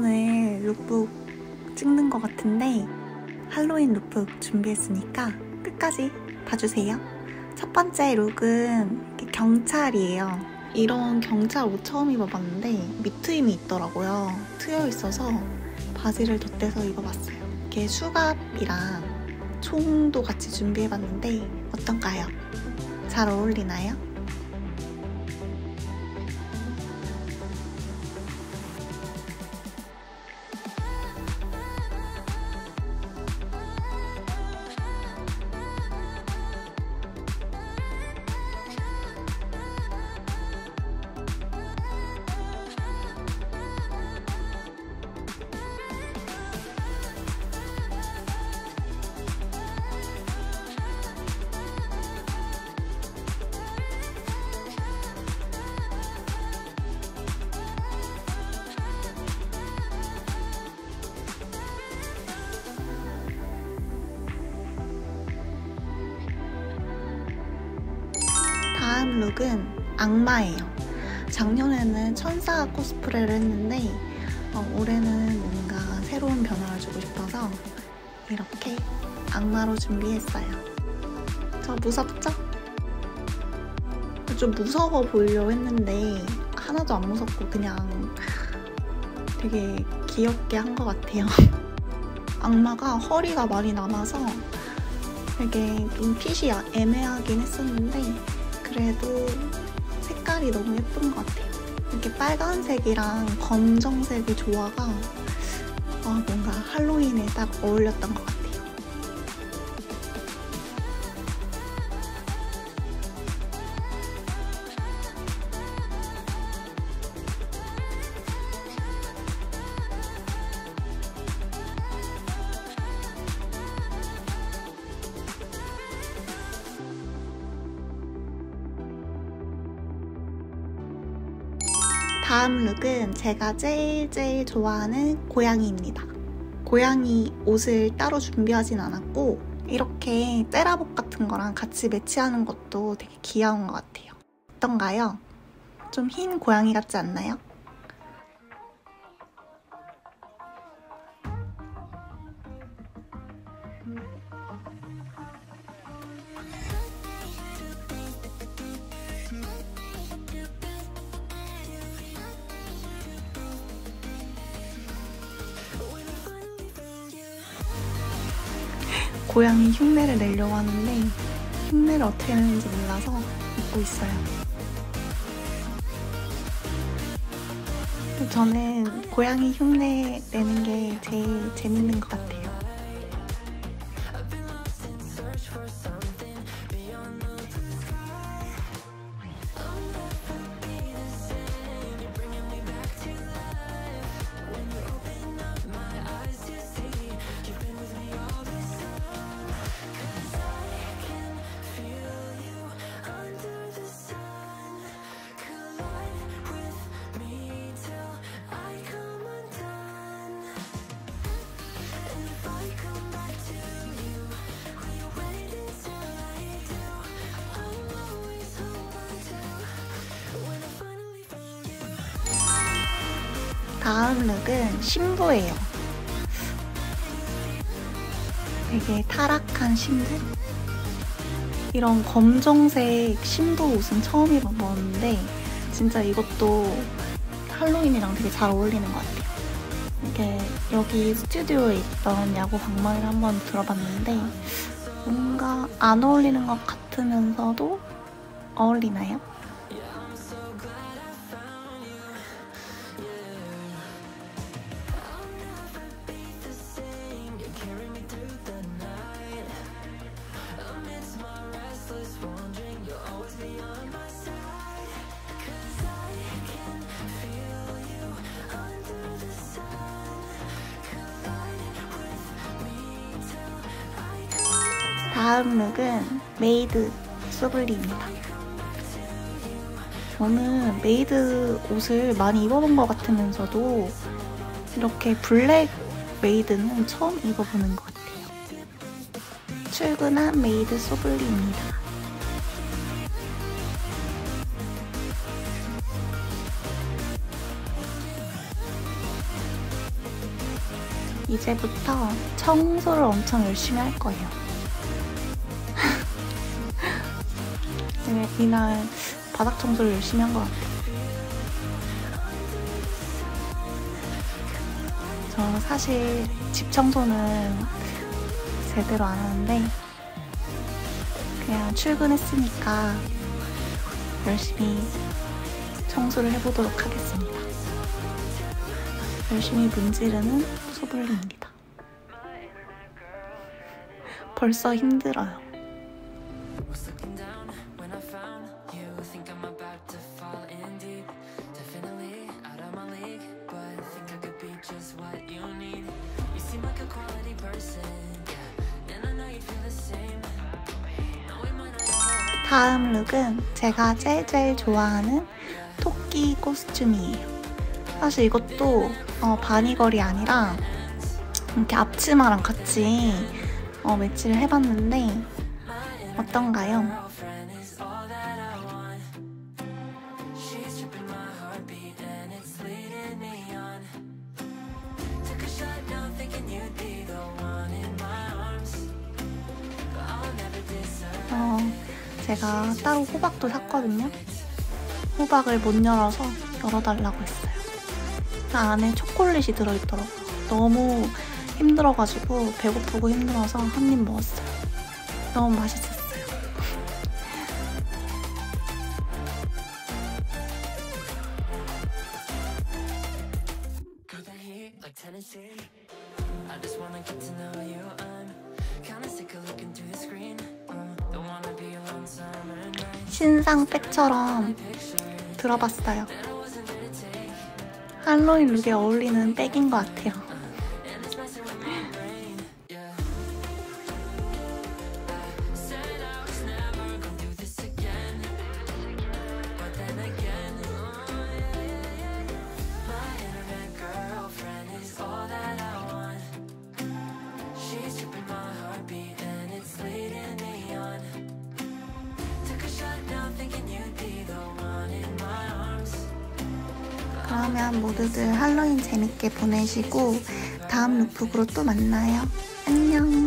오랜만에 룩북 찍는 것 같은데 할로윈 룩북 준비했으니까 끝까지 봐주세요. 첫 번째 룩은 경찰이에요. 이런 경찰 옷 처음 입어봤는데 밑트임이 있더라고요. 트여 있어서 바지를 덧대서 입어봤어요. 이렇게 수갑이랑 총도 같이 준비해봤는데 어떤가요? 잘 어울리나요? 다음 룩은 악마예요. 작년에는 천사 코스프레를 했는데 올해는 뭔가 새로운 변화를 주고 싶어서 이렇게 악마로 준비했어요. 저 무섭죠? 좀 무서워 보이려고 했는데 하나도 안 무섭고 그냥 되게 귀엽게 한 것 같아요. 악마가 허리가 많이 남아서 되게 좀 핏이 애매하긴 했었는데 그래도 색깔이 너무 예쁜 것 같아요. 이렇게 빨간색이랑 검정색의 조화가 뭔가 할로윈에 딱 어울렸던 것 같아요. 다음 룩은 제가 제일 좋아하는 고양이입니다. 고양이 옷을 따로 준비하진 않았고 이렇게 테라복 같은 거랑 같이 매치하는 것도 되게 귀여운 것 같아요. 어떤가요? 좀 흰 고양이 같지 않나요? 고양이 흉내를 내려고 하는데 흉내를 어떻게 내는지 몰라서 입고 있어요. 저는 고양이 흉내 내는 게 제일 재밌는 것 같아요. 다음 룩은 신부예요. 되게 타락한 신부? 이런 검정색 신부 옷은 처음 입어봤는데 진짜 이것도 할로윈이랑 되게 잘 어울리는 것 같아요. 이게 여기 스튜디오에 있던 야구 방망이를 한번 들어봤는데 뭔가 안 어울리는 것 같으면서도 어울리나요? 다음 룩은 메이드 소블리입니다. 저는 메이드 옷을 많이 입어본 것 같으면서도 이렇게 블랙 메이드는 처음 입어보는 것 같아요. 출근한 메이드 소블리입니다. 이제부터 청소를 엄청 열심히 할 거예요. 이날 바닥 청소를 열심히 한 것 같아요. 저 사실 집 청소는 제대로 안 하는데 그냥 출근했으니까 열심히 청소를 해보도록 하겠습니다. 열심히 문지르는 소블링입니다. 벌써 힘들어요. 다음 룩은 제가 제일 좋아하는 토끼 코스튬이에요. 사실 이것도 바니걸이 아니라 이렇게 앞치마랑 같이 매치를 해봤는데 어떤가요? 제가 따로 호박도 샀거든요. 호박을 못 열어서 열어달라고 했어요. 그 안에 초콜릿이 들어있더라고요. 너무 힘들어가지고 배고프고 힘들어서 한 입 먹었어요. 너무 맛있었어요. 신상 백처럼 들어봤어요. 할로윈 룩에 어울리는 백인 것 같아요. 그러면 모두들 할로윈 재밌게 보내시고 다음 룩북으로 또 만나요. 안녕.